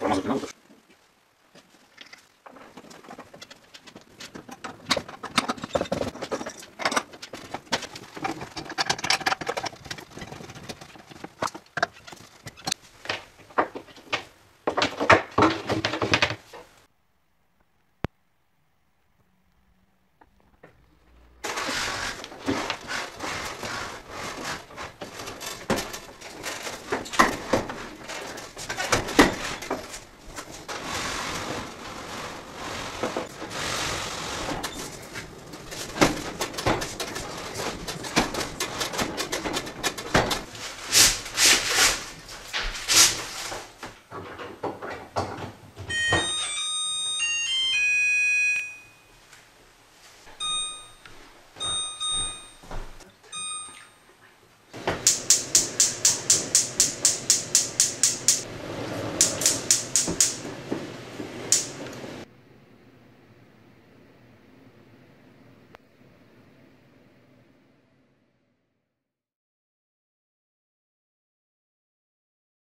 Vamos al final.